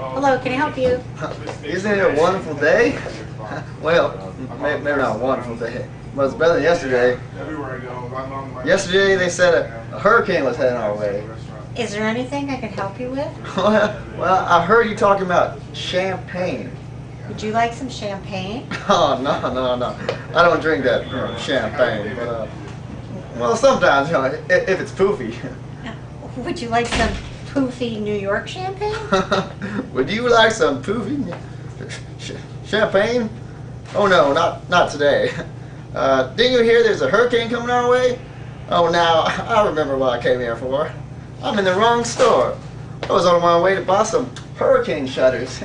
Hello, can I help you? Isn't it a wonderful day? Well, maybe not a wonderful day, but it's better than yesterday. Yesterday they said a hurricane was heading our way. Is there anything I can help you with? Well, I heard you talking about champagne. Would you like some champagne? Oh, no. I don't drink that champagne. But, well, sometimes, you know, if it's poofy. Would you like some poofy New York champagne? Would you like some poofy champagne? Oh, no, not today. Didn't you hear there's a hurricane coming our way? Oh, now, I remember what I came here for. I'm in the wrong store. I was on my way to buy some hurricane shutters.